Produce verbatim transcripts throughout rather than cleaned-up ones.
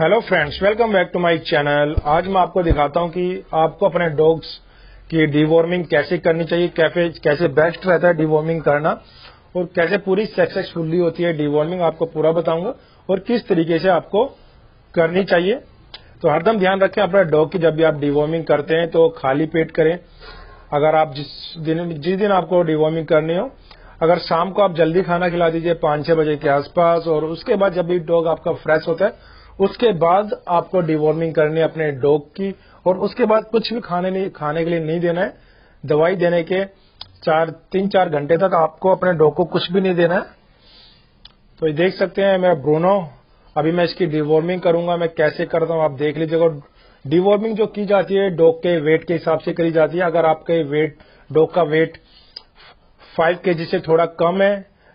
Hello friends, welcome back to my channel. आज मैं आपको दिखाता हूं कि आपको अपने डॉग्स की डिवॉर्मिंग कैसे करनी चाहिए, कैसे कैसे बेस्ट रहता है डिवॉर्मिंग करना और कैसे पूरी सक्सेसफुली होती है डिवॉर्मिंग, आपको पूरा बताऊंगा और किस तरीके से आपको करनी चाहिए। तो हरदम ध्यान रखें अपने डॉग की, जब भी आप डिवॉर्मिंग करते हैं तो खाली पेट करें। अगर आप जिस दिन जिस दिन आपको डिवॉर्मिंग करनी हो, अगर शाम को आप जल्दी खाना खिला दीजिए पाँच छह बजे के आसपास, और उसके बाद जब भी डॉग आपका फ्रेश होता है उसके बाद आपको डिवॉर्मिंग करनी है अपने डॉग की। और उसके बाद कुछ भी खाने नहीं खाने के लिए नहीं देना है। दवाई देने के चार तीन चार घंटे तक आपको अपने डॉग को कुछ भी नहीं देना है। तो ये देख सकते हैं मैं ब्रूनो, अभी मैं इसकी डिवॉर्मिंग करूंगा, मैं कैसे करता हूं आप देख लीजिएगा। डिवॉर्मिंग जो की जाती है डॉग के वेट के हिसाब से करी जाती है। अगर आपके वेट डॉग का वेट फाइव के जी से थोड़ा कम है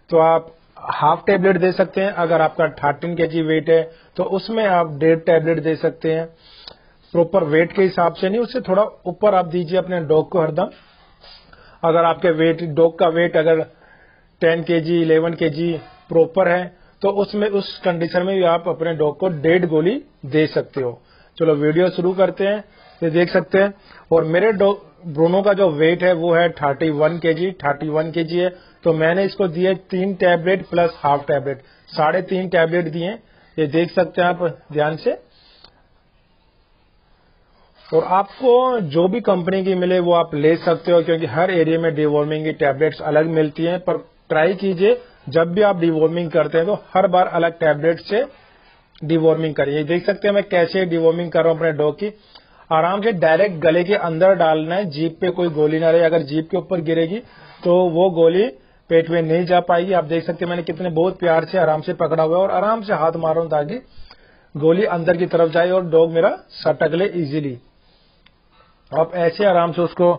तो आप हाफ टेबलेट दे सकते हैं। अगर आपका थर्टीन के जी वेट है तो उसमें आप डेढ़ टेबलेट दे सकते हैं। प्रॉपर वेट के हिसाब से नहीं, उससे थोड़ा ऊपर आप दीजिए अपने डॉग को हरदम। अगर आपके वेट डॉग का वेट अगर टेन के जी इलेवन के जी प्रॉपर है तो उसमें उस कंडीशन में भी आप अपने डॉग को डेढ़ गोली दे सकते हो। चलो वीडियो शुरू करते हैं। ये देख सकते हैं, और मेरे डॉग ब्रूनो का जो वेट है वो है थर्टी वन के जी है, तो मैंने इसको दिए तीन टैबलेट प्लस हाफ टैबलेट, साढ़े तीन टैबलेट दिए। ये देख सकते हैं आप ध्यान से। और आपको जो भी कंपनी की मिले वो आप ले सकते हो, क्योंकि हर एरिया में डिवॉर्मिंग की टैबलेट्स अलग मिलती हैं। पर ट्राई कीजिए जब भी आप डिवॉर्मिंग करते हैं तो हर बार अलग टैबलेट से डिवॉर्मिंग करिए। देख सकते हैं मैं कैसे डिवॉर्मिंग कर रहा हूँ अपने डॉग की। आराम से डायरेक्ट गले के अंदर डालना है, जीभ पे कोई गोली ना रहे। अगर जीभ के ऊपर गिरेगी तो वो गोली पेट में नहीं जा पाएगी। आप देख सकते हैं मैंने कितने बहुत प्यार से आराम से पकड़ा हुआ है और आराम से हाथ मारो ताकि गोली अंदर की तरफ जाए और डॉग मेरा सटक ले इजीली। आप ऐसे आराम से उसको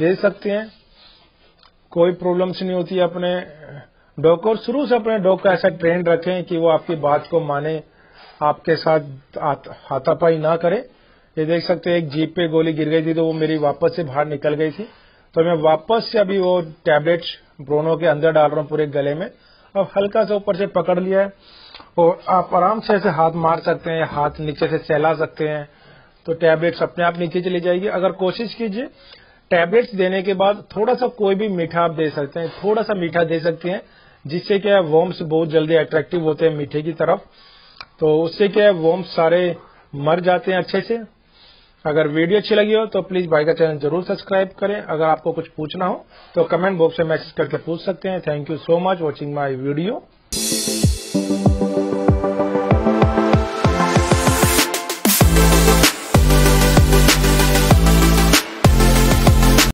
दे सकते हैं, कोई प्रॉब्लम्स नहीं होती अपने डॉग को। शुरू से अपने डॉग का ऐसा ट्रेंड रखें कि वो आपकी बात को माने, आपके साथ हाथापाई ना करे। ये देख सकते हैं एक जीप पे गोली गिर गई थी तो वो मेरी वापस से बाहर निकल गई थी, तो मैं वापस से अभी वो टैबलेट ब्रूनो के अंदर डाल रहा हूँ पूरे गले में। अब हल्का सा ऊपर से पकड़ लिया है और आप आराम से ऐसे हाथ मार सकते हैं, हाथ नीचे से सहला सकते हैं तो टैबलेट्स अपने आप नीचे चली जाएगी। अगर कोशिश कीजिए टैबलेट्स देने के बाद थोड़ा सा कोई भी मीठा आप दे सकते हैं, थोड़ा सा मीठा दे सकते हैं, जिससे क्या है वॉर्म्स बहुत जल्दी अट्रैक्टिव होते हैं मीठे की तरफ, तो उससे क्या है वॉर्म्स सारे मर जाते हैं अच्छे से। अगर वीडियो अच्छी लगी हो तो प्लीज भाई का चैनल जरूर सब्सक्राइब करें। अगर आपको कुछ पूछना हो तो कमेंट बॉक्स में मैसेज करके पूछ सकते हैं। Thank you so much watching my video.